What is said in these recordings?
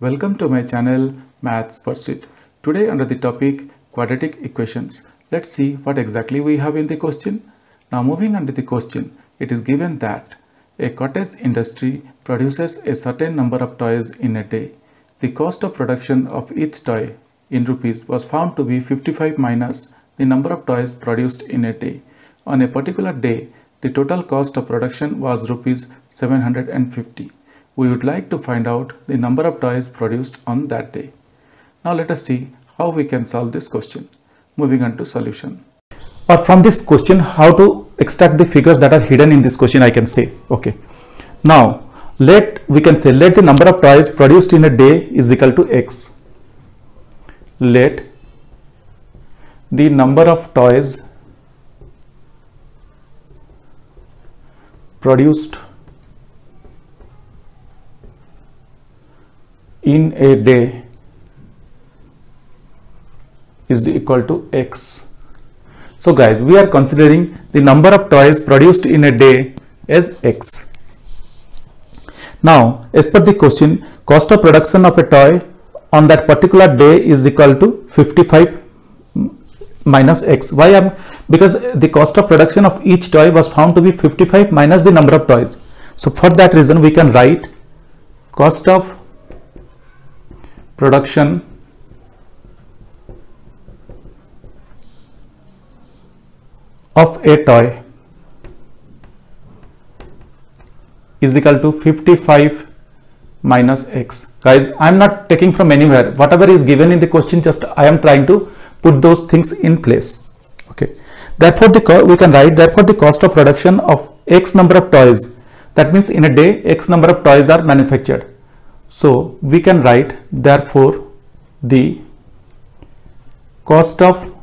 Welcome to my channel Maths Pursuit. Today under the topic quadratic equations. Let's see what exactly we have in the question. Now moving under the question, it is given that a cottage industry produces a certain number of toys in a day. The cost of production of each toy in rupees was found to be 55 minus the number of toys produced in a day. On a particular day, the total cost of production was rupees 750. We would like to find out the number of toys produced on that day. Now let us see how we can solve this question. Moving on to solution. But from this question, how to extract the figures that are hidden in this question, I can say. Okay. Now we can say let the number of toys produced in a day is equal to x. Let the number of toys produced in a day is equal to x. So guys, we are considering the number of toys produced in a day as x. Now, as per the question, cost of production of a toy on that particular day is equal to 55 minus x. Why? Because the cost of production of each toy was found to be 55 minus the number of toys. So for that reason, we can write cost of production of a toy is equal to 55 minus x. Guys, I am not taking from anywhere. Whatever is given in the question, just I am trying to put those things in place. Okay. Therefore, we can write the cost of production of x number of toys. That means in a day, x number of toys are manufactured. So we can write therefore the cost of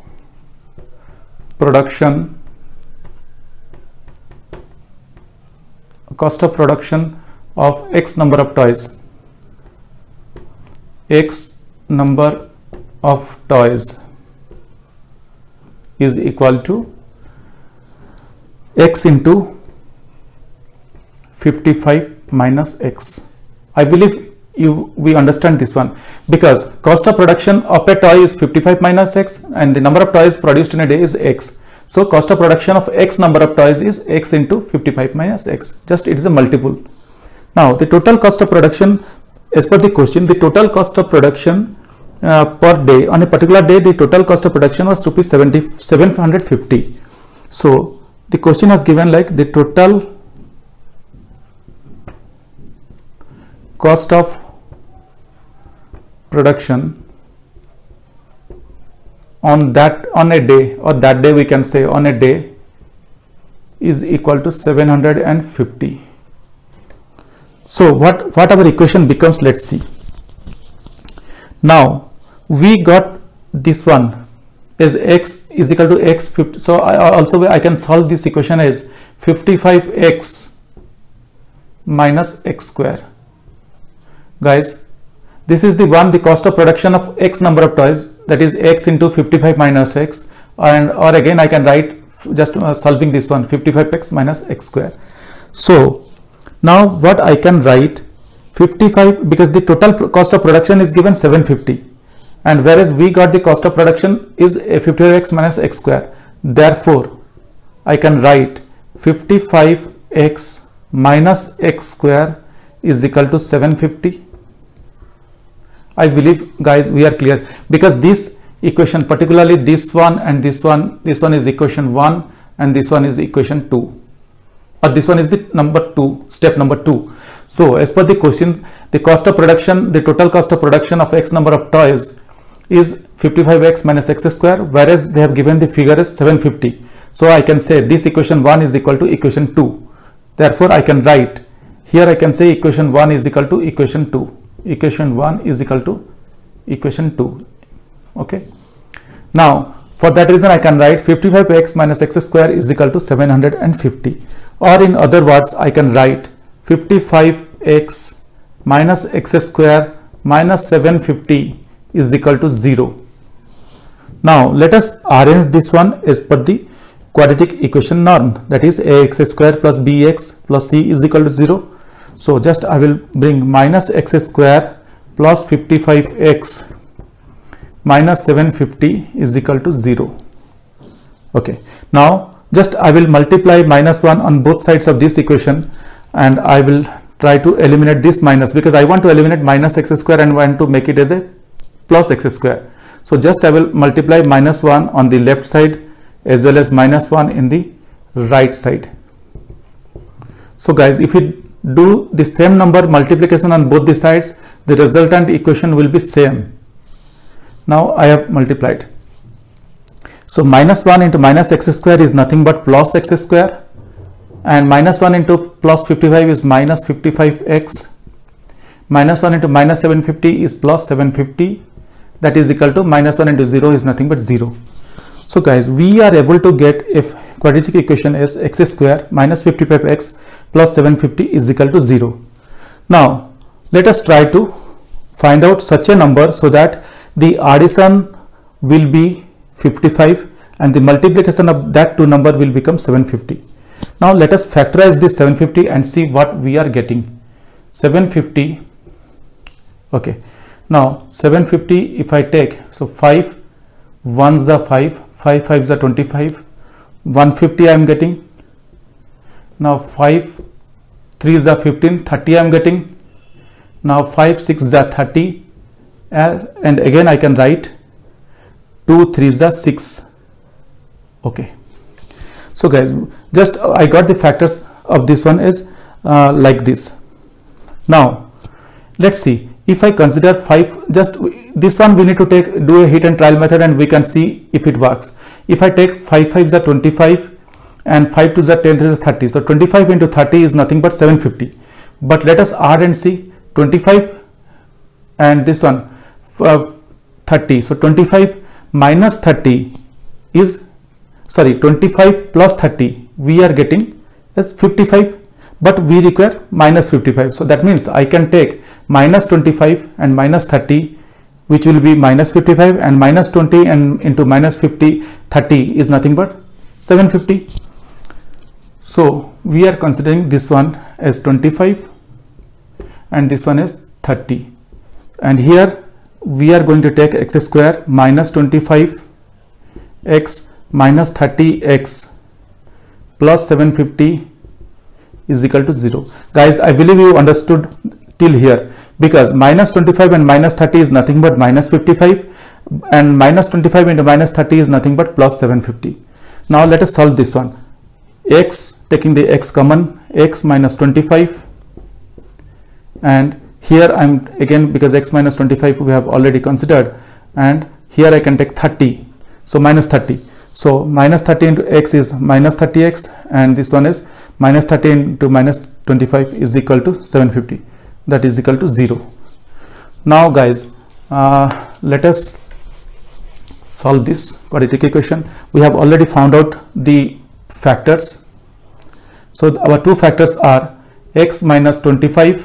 production of x number of toys is equal to x into 55 minus x. I believe we understand this one, because cost of production of a toy is 55 minus x and the number of toys produced in a day is x. So cost of production of x number of toys is x into 55 minus x. Just it is a multiple. Now the total cost of production, as per the question, the total cost of production per day, on a particular day the total cost of production was rupees 750. So the question has given like the total cost of production on a day, we can say on a day, is equal to 750. So what our equation becomes, let's see. Now we got this one is x is equal to x 50. So I can solve this equation as 55x minus x square. Guys, this is the one, the cost of production of x number of toys, that is x into 55 minus x, or again I can write just solving this one, 55x minus x square. So now what I can write 55, because the total cost of production is given 750, and whereas we got the cost of production is 55x minus x square. Therefore I can write 55x minus x square is equal to 750. I believe guys we are clear, because this equation, particularly this one and this one is equation 1 and this one is equation 2, or this one is the number 2, step number 2. So as per the question, the cost of production, the total cost of production of x number of toys is 55x minus x square, whereas they have given the figure as 750. So I can say this equation 1 is equal to equation 2. Therefore I can write here, I can say equation 1 is equal to equation 2. Equation 1 is equal to equation 2. Okay. Now, for that reason, I can write 55x minus x square is equal to 750. Or in other words, I can write 55x minus x square minus 750 is equal to 0. Now, let us arrange this one as per the quadratic equation norm, that is ax square plus bx plus c is equal to 0. So just I will bring minus x square plus 55x minus 750 is equal to 0. Okay. Now just I will multiply -1 on both sides of this equation, and I will try to eliminate this minus, because I want to eliminate minus x square and want to make it as a plus x square. So just I will multiply -1 on the left side as well as -1 in the right side. So guys, if we do the same number multiplication on both the sides, the resultant equation will be same. Now I have multiplied. So -1 into minus x square is nothing but plus x square, and -1 into plus 55 is minus 55x. -1 into minus 750 is plus 750. That is equal to -1 into 0 is nothing but 0. So guys, we are able to get a quadratic equation as x square minus 55x plus 750 is equal to 0. Now let us try to find out such a number so that the addition will be 55 and the multiplication of that two number will become 750. Now let us factorize this 750 and see what we are getting. 750. Okay. Now 750 if I take, so 5 1s are 5, 5 5s are 25, 150 I am getting. Now 5 3s are 15, 30 I am getting. Now 5 6s are 30. And again I can write 2 3s are 6. Okay. So guys, just I got the factors of this one is like this. Now let's see, if I consider 5, just this one we need to do a hit and trial method, and we can see if it works. If I take 5 5s are 25 and 5 2s are 10 3s are 30. So 25 into 30 is nothing but 750. But let us add and see. 25 and this one 30. So 25 minus 30 is, sorry, 25 plus 30 we are getting is 55, but we require minus 55. So that means I can take minus 25 and minus 30, which will be minus 55, and minus 20 and into minus 30 is nothing but 750. So we are considering this one as 25 and this one is 30, and here we are going to take x square minus 25x minus 30x plus 750 is equal to 0. Guys, I believe you understood till here, because minus 25 and minus 30 is nothing but minus 55, and minus 25 into minus 30 is nothing but plus 750. Now let us solve this one. X, taking the x common, x minus 25, and here I am again, because x minus 25 we have already considered, and here I can take 30, so minus 30. So minus 30 into x is minus 30x, and this one is minus 30 into minus 25 is equal to 750. That is equal to 0. Now guys, let us solve this quadratic equation. We have already found out the factors. So our two factors are x minus 25.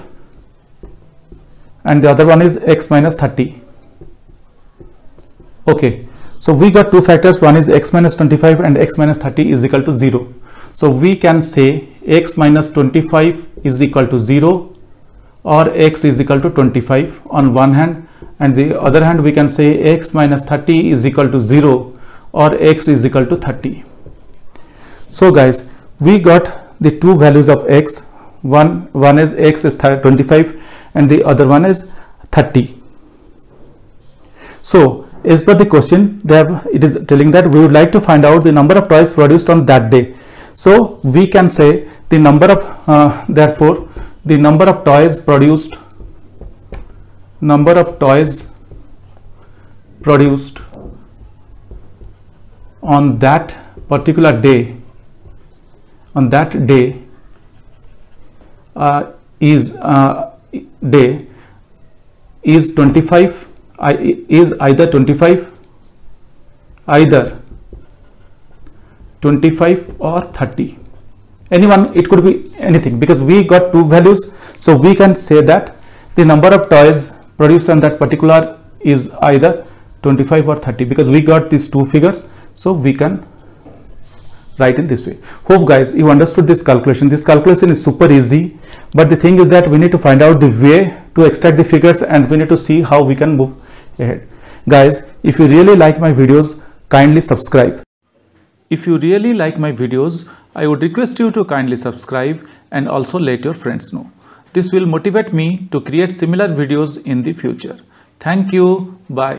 And the other one is x minus 30. Okay, so we got two factors. One is x minus 25 and x minus 30 is equal to 0. So we can say x minus 25 is equal to 0, or x is equal to 25 on one hand, and the other hand we can say x minus 30 is equal to 0, or x is equal to 30. So guys, we got the two values of x. One is x is 25. And the other one is 30. So as per the question, it is telling that we would like to find out the number of toys produced on that day. So we can say the number of therefore the number of toys produced on that particular day is 25, is either 25 or 30, anyone, it could be anything, because we got two values. So we can say that the number of toys produced on that particular is either 25 or 30, because we got these two figures. So we can write in this way. Hope guys you understood this calculation. This calculation is super easy. But the thing is that we need to find out the way to extract the figures, and we need to see how we can move ahead. Guys, if you really like my videos, kindly subscribe. If you really like my videos, I would request you to kindly subscribe and also let your friends know. This will motivate me to create similar videos in the future. Thank you. Bye.